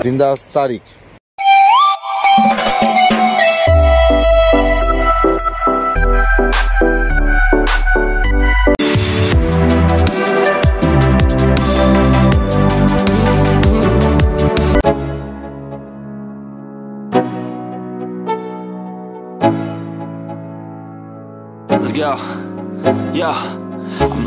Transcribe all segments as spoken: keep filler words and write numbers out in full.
Bindas Tarik. Let's go. Yeah. I'm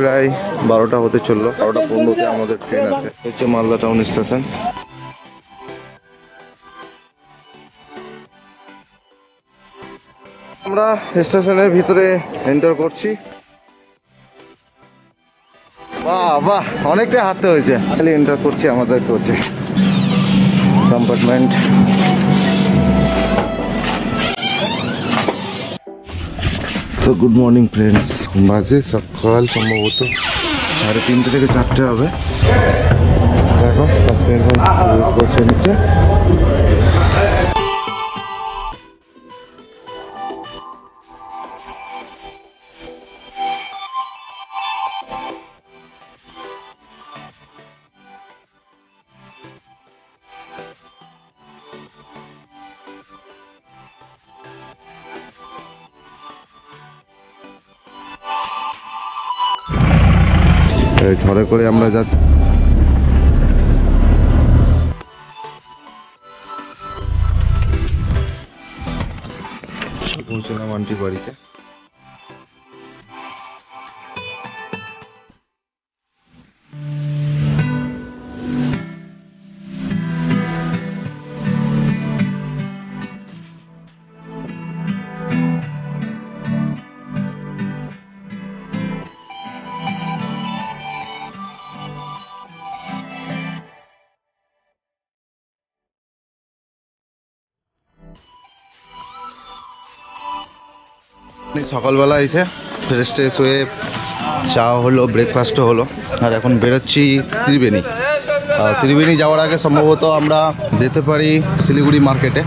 প্রায় বারোটা হতে চললো, বারোটা পনেরোতে আমাদের ট্রেন আছে, হচ্ছে মালদা টাউন স্টেশন। আমরা স্টেশনের ভিতরে এন্টার করছি। বাহ বাহ, অনেকটাই হাঁটতে হয়েছে, খালি এন্টার করছি। আমাদের হচ্ছে কম্পার্টমেন্ট, তো গুড মর্নিং ফ্রেন্ডস। বাজে সকাল সম্ভবত সাড়ে তিনটে থেকে চারটে হবে। দেখো বসে নিচ্ছে। ঘরে করে আমরা যাচ্ছি। পৌঁছলাম আন্টি বাড়িতে। আপনি সকালবেলা এসে ফ্রেশ ট্রেশ হয়ে চা হলো, ব্রেকফাস্টও হলো, আর এখন বেরোচ্ছি ত্রিবেণী। ত্রিবেণী যাওয়ার আগে সম্ভবত আমরা যেতে পারি শিলিগুড়ি মার্কেটে।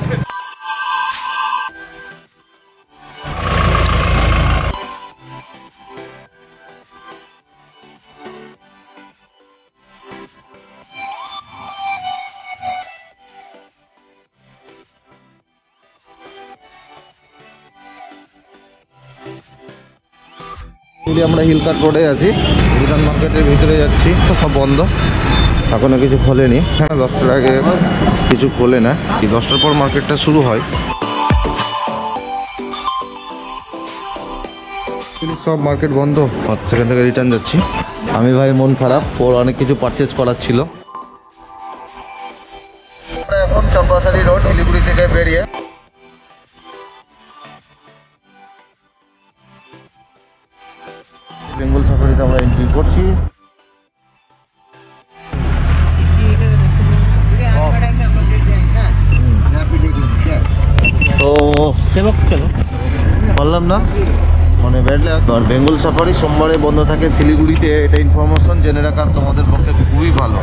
আমরা হিলকা রোডে আছি, রিটান মার্কেটের ভিতরে যাচ্ছি। সব বন্ধ, এখনো কিছু খোলেনি। হ্যাঁ, দশটার আগে কিছু খোলে না, দশটার পর মার্কেটটা শুরু হয়। সব মার্কেট বন্ধ, সেখান থেকে রিটার্ন যাচ্ছি। আমি ভাই মন খারাপ, ওর অনেক কিছু পারচেজ করার ছিল। এখন চৌবাচারি রোড শিলিগুড়ি থেকে বেরিয়ে বেঙ্গল সাফারিতে আমরা এন্ট্রি করছি। তো সেবক কেন বললাম না, মানে বেড়লা আর বেঙ্গল সাফারি সোমবারে বন্ধ থাকে শিলিগুড়িতে। এটা ইনফরমেশন জেনে রাখা তোমাদের পক্ষে খুবই ভালো।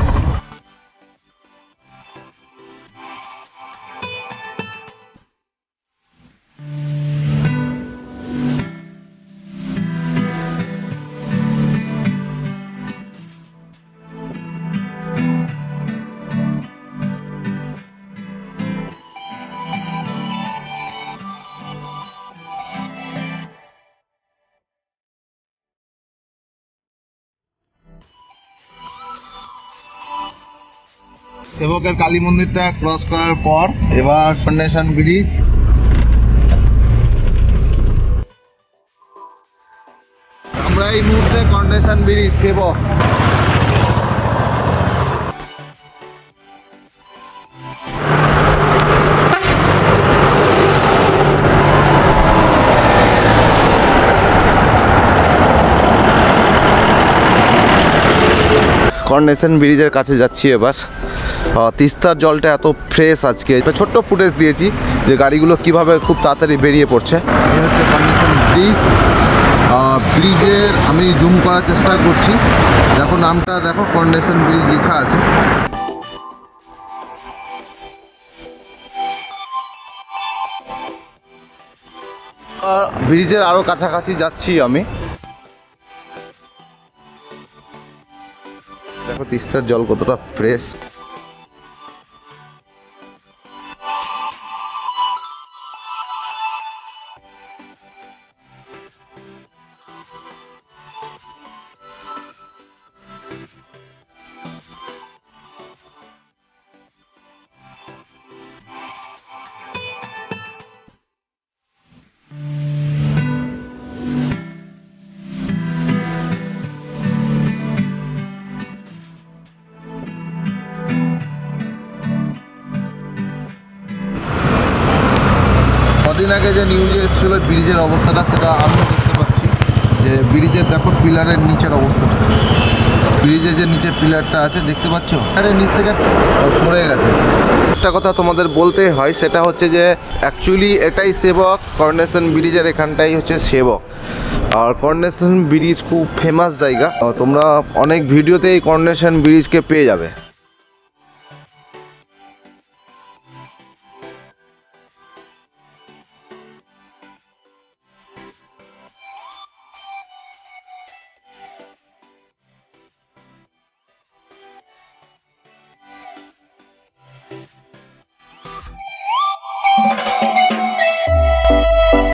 সেবকের কালী মন্দিরটা ক্রস করার পর এবার কর্নেশন ব্রিজ। আমরা এই মুহূর্তে কর্নেশন ব্রিজ সেবক। কর্নেশন ব্রিজের কাছে যাচ্ছি এবার। তিস্তার জলটা এত ফ্রেশ আজকে, একটা ছোট্ট ফুটেজ দিয়েছি যে গাড়িগুলো কিভাবে খুব তাড়াতাড়ি বেরিয়ে পড়ছে। এই হচ্ছে কর্নেশন ব্রিজ। ব্রিজের আমি জুম করার চেষ্টা করছি, দেখো নামটা, দেখো কর্নেশন ব্রিজ লেখা আছে। ব্রিজের আরও কাছাকাছি যাচ্ছি আমি। দেখো তিস্তার জল কতটা ফ্রেশ। আগে যে নিউজে এসেছিল ব্রিজের অবস্থাটা, সেটা আমরা দেখতে পাচ্ছি যে ব্রিজের দেখো পিলারের নিচের অবস্থাটা, ব্রিজের যে নিচে পিলারটা আছে দেখতে পাচ্ছ, আরে নিচ থেকে সরে গেছে। একটা কথা তোমাদের বলতে হয়, সেটা হচ্ছে যে অ্যাকচুয়ালি এটাই সেবক, কর্নেশন ব্রিজের এখানটাই হচ্ছে সেবক। আর কর্নেশন ব্রিজ খুব ফেমাস জায়গা, তোমরা অনেক ভিডিওতে এই কর্নেশন ব্রিজকে পেয়ে যাবে।